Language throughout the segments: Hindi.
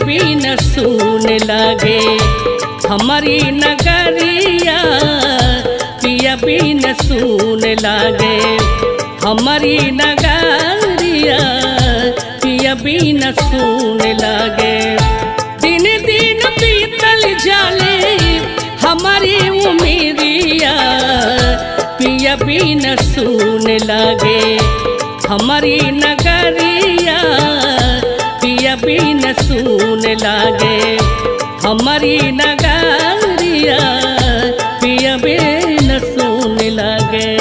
कभी न सुन लगे हमारी नगरिया, पिया भी न सुन लगे हमारी नगरिया, पिया भी न सुन लगे। दिन दिन बीतल जाले हमारी उमेरिया, पिया भी न सुन लगे हमारी नगरिया, पिया भी न सुन लगे हमारी नगरिया, पिया भी न सुन लगे।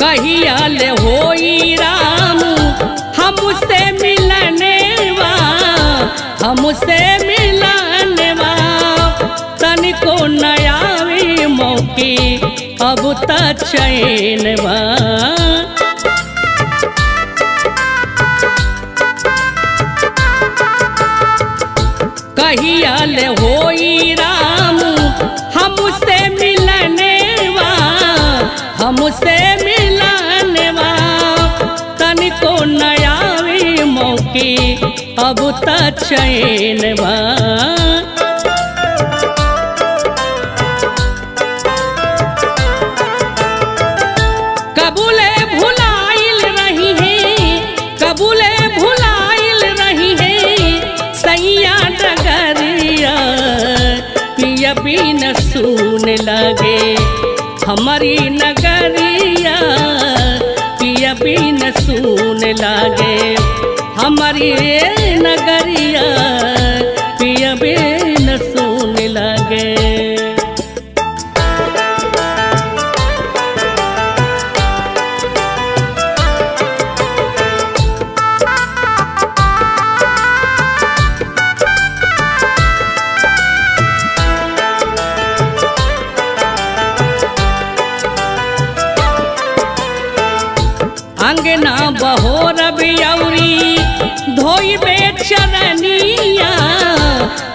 कहियाल होई राम हमसे मिलने वा, हमसे मिलने वा, तनिको नयावी मौकी अब त चैनवा, कहियाल होई राम हमसे मिलने वा, हमसे अब त चैनवा, कबूले भुलाइल रही है, कबूले भुलाइल रही है सैया डगरिया, पिया भी न सुन लगे हमारी नगरिया, पिया भी न सुन लगे हमारी नगरिया, पिया भी न सुन लगे। अंगना बहोर बियौरी धोइबे चरनिया,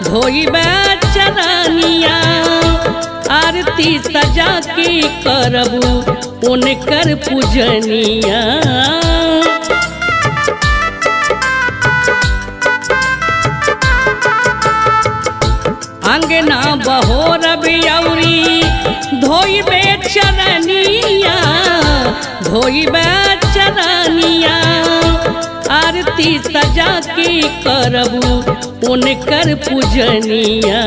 धोइबे चरनिया, आरती सजा के करबू उनकर पूजनिया, अंगना बहोर बियौरी धोइबे चरनिया, धोइबे चरनिया, आरती सजा के करबू उनकर पूजनिया,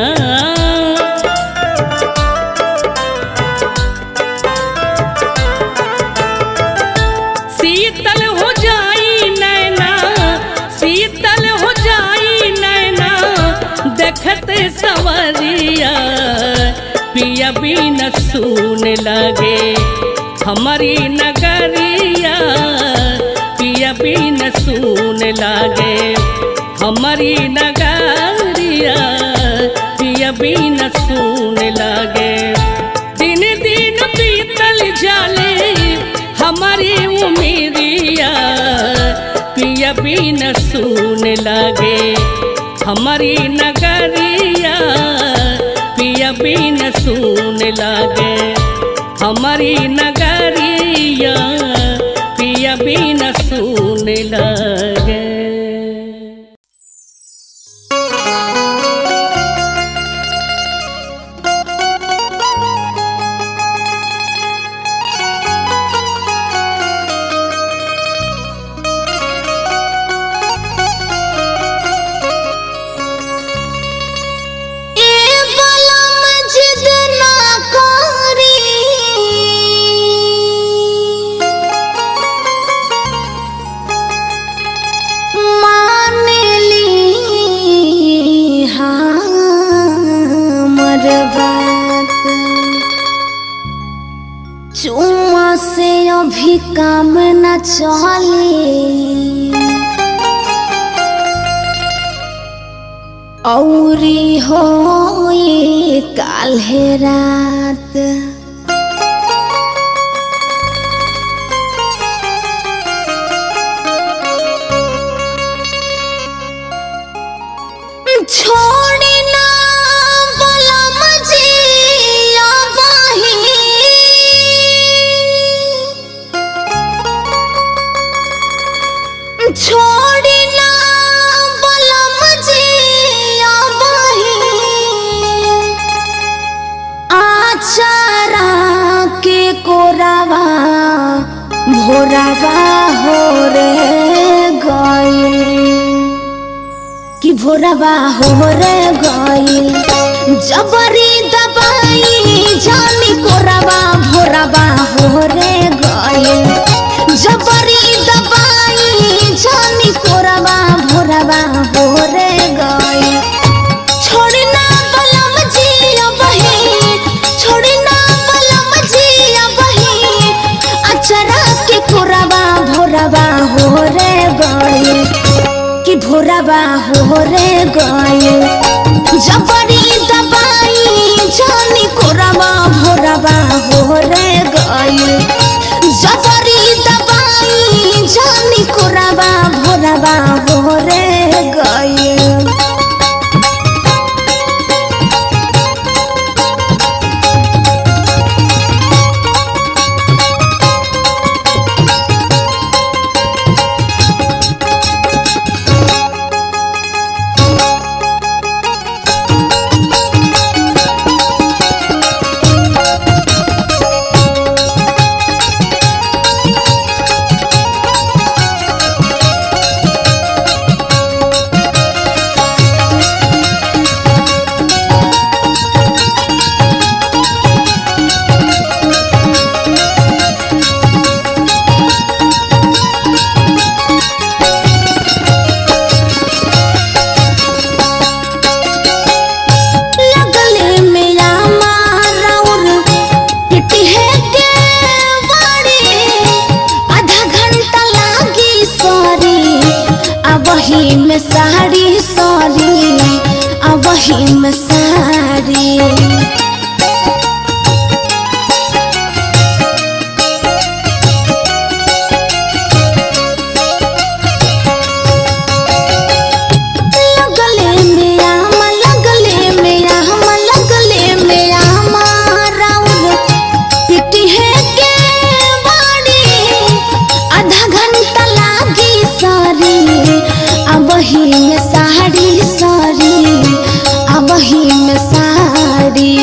शीतल हो जाई नैना, शीतल हो जाई नैना देखते सवरिया, पिया भी न सुन लगे हमारी नगरिया, पिया भी न सुन लगे हमारी नगरिया, पिया भी न सुन लगे। दिन दिन बीतल जाले हमारी उमेरिया, पिया भी न सुन लगे हमारी नगरिया, पिया भी न सुन लगे हमारी नगरिया, पिया भी न सुन लगे। चुम्मा से अभी काम न चले औरी हो ये काल्हे रात, छोड़ना बोला मुझे आबाही, छोड़ना बोला मुझे आबाही, आचारा के कोरावा भोरावा हो रे गई कि भोरावा हो रे गई, जबरी दबाई जानी कोरावा भोरावा हो रे गई, जबरी दबाई जानी कोरावा भोरावा हो रे गई। छोड़ना बलम जी अबही, छोड़ना बलम जी अबही, अचरा के कोरावा भोरावा हो रे गई कि भोरावा हो रे गई, जबरी दबाई जानी कोरावा भोरावा हो रे गई, जबरी दबाई जानी कोरावा भोरावा हो रे गई। में साड़ी सॉरी अबही में साड़ी, लगले मेरा मा लगले मेरा मा लगले मेरा मा राउर पिटी है के बाड़ी, आधा घंटा लागी सॉरी अबही में साड़ी सॉरी अबही में साड़ी,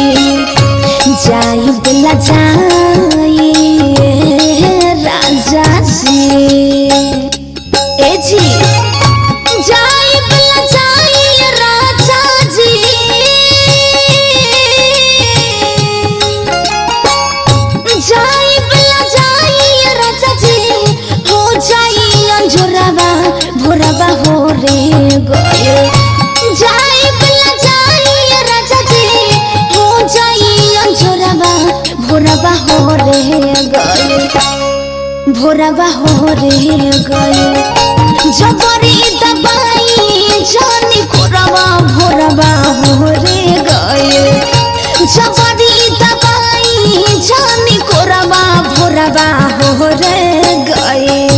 जाई बिला जाई राजा जी ए जी, जाई बिला जाई राजा जी, जाई बिला जाई राजा जी, हो जाई अंजुरावा भोरावा हो रे गई, जाई बिला जाई राजा जी, हो जाई अंजोरावा भोरावा हो रे गई, भोरावा हो रे गई, जबरी दबाई जानी कोरावा भोरावा हो रे गई, जबरी दबाई जानी कोरावा भोरावा हो रे गई।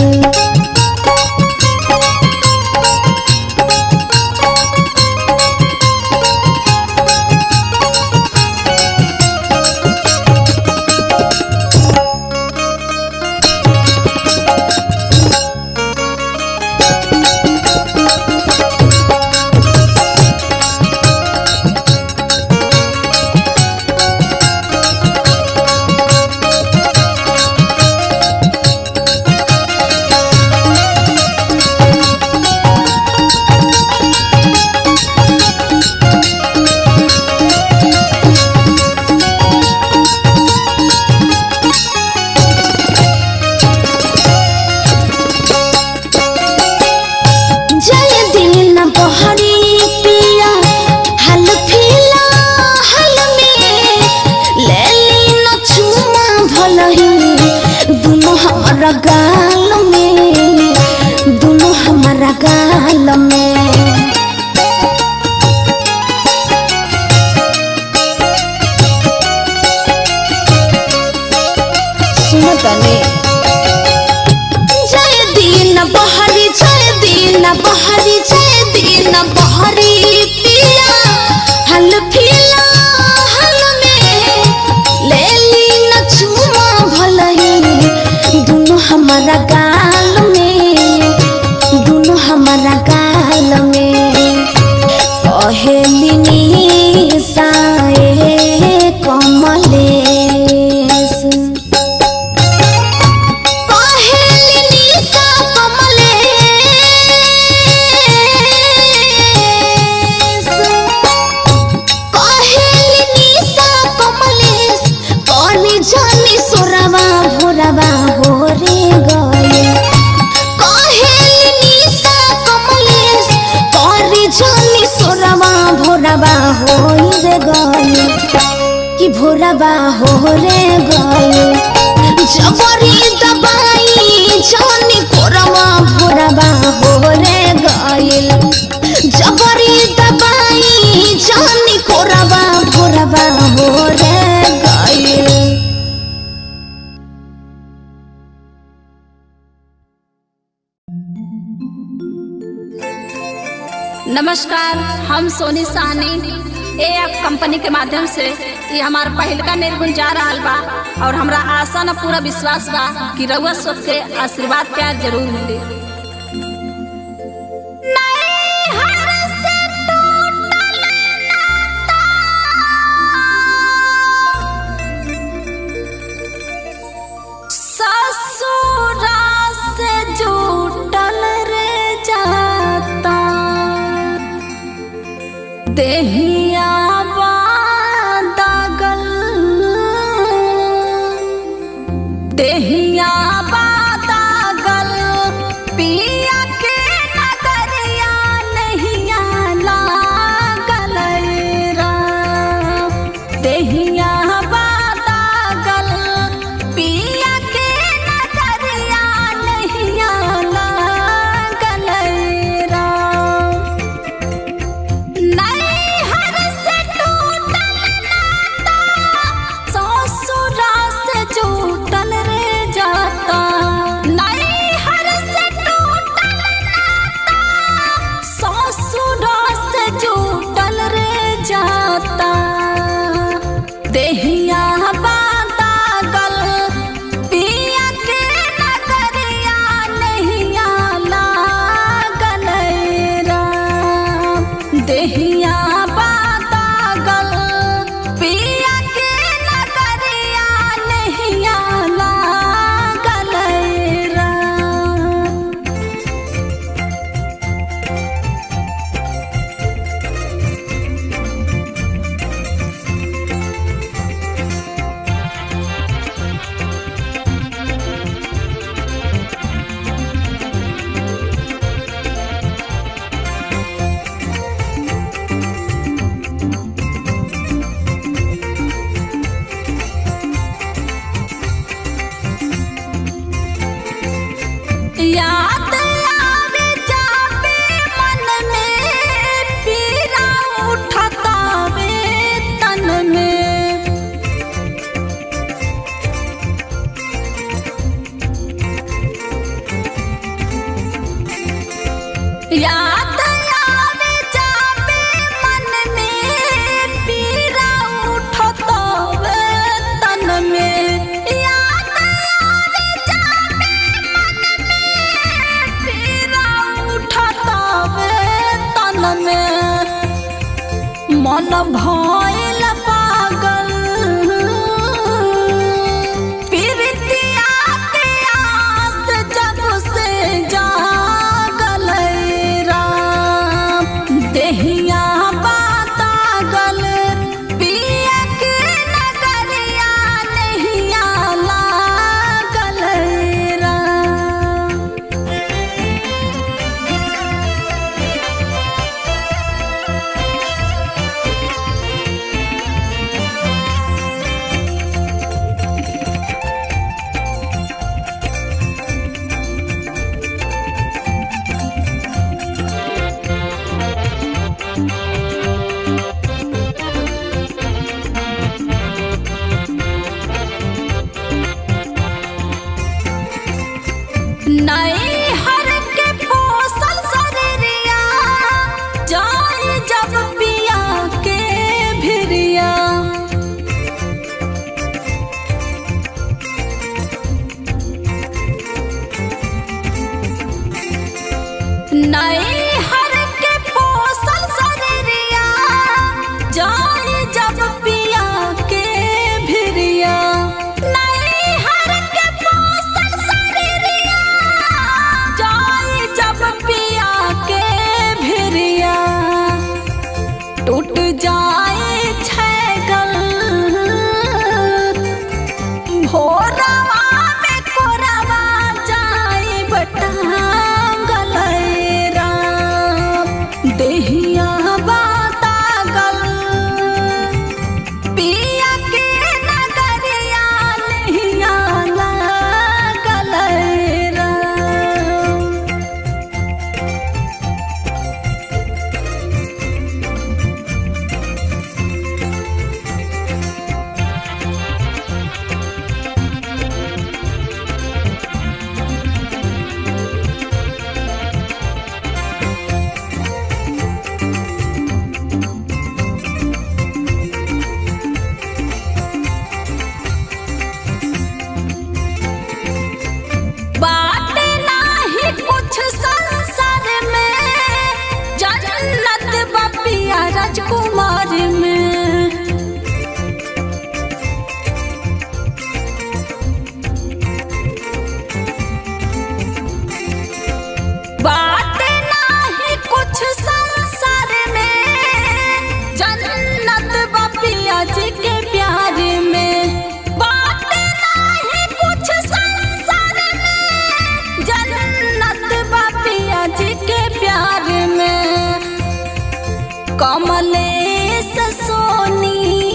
जय दिन बहरी पिया। हमारा गाल में, दुनू हमारा गाल में पहेलिनी साए कमलेश, पहेलिनी सा कमलेश, पहेलिनी सा कमलेश, पानी जानी सोरावा भोरावा हो रे गए, पहेलिनी सा कमलेश, पानी जानी सोरावा भोरावा हो रे गए, कि भोरावा हो रे गए, जबरी दबाई जानी कोरावा भोरावा हो रे गए, जबरी दबाई जानी कोरावा भोरावा हो रे गए। नमस्कार, हम Soni Sahni A F company के माध्यम से ये हमारा पहलका निर्गुण जा रहा बा और हमरा आशा न पूरा विश्वास बा कि रउआ सब के आशीर्वाद प्यार जरूर मिले। देहिया बादल, देहिया बादल, पिया के नगरिया नहिया लागल रा, देहिया बादल, पिया के नगरिया नहिया लागल रा, देहिया बादल, पिया के नगरिया नहिया लागल रा। याद आवे जावे मन में, पीड़ा उठतावे तन में, याद आवे जावे मन में, पीड़ा उठतावे तन में, मन भइल पागल, प्रीतिया के आस जब से जागल रा, देहिया बादल, पिया के नगरिया नहिया लागल रा। टूट जाए छैगल भोरवा में कोरवा जाए बटांगल राम देहिया बातागल पिया के नगरिया नहिया लागल राम। राजकुमार में बात नहीं कुछ संसार में जन्नत बपिया जी के प्यार में बात नहीं कुछ संसार में जन्नत बपिया जी के प्यार में कमलेश सोनी।